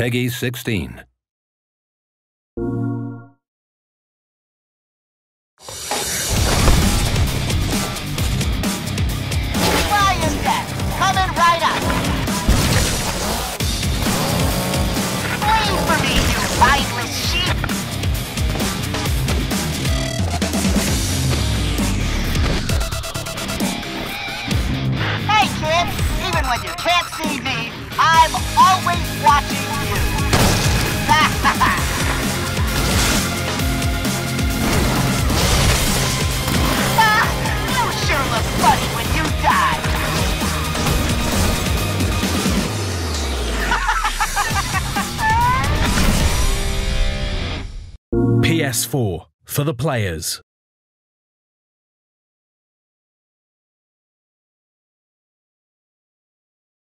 Peggy 16. When you can't see me, I'm always watching you. You sure look funny when you die. PS4 for the players.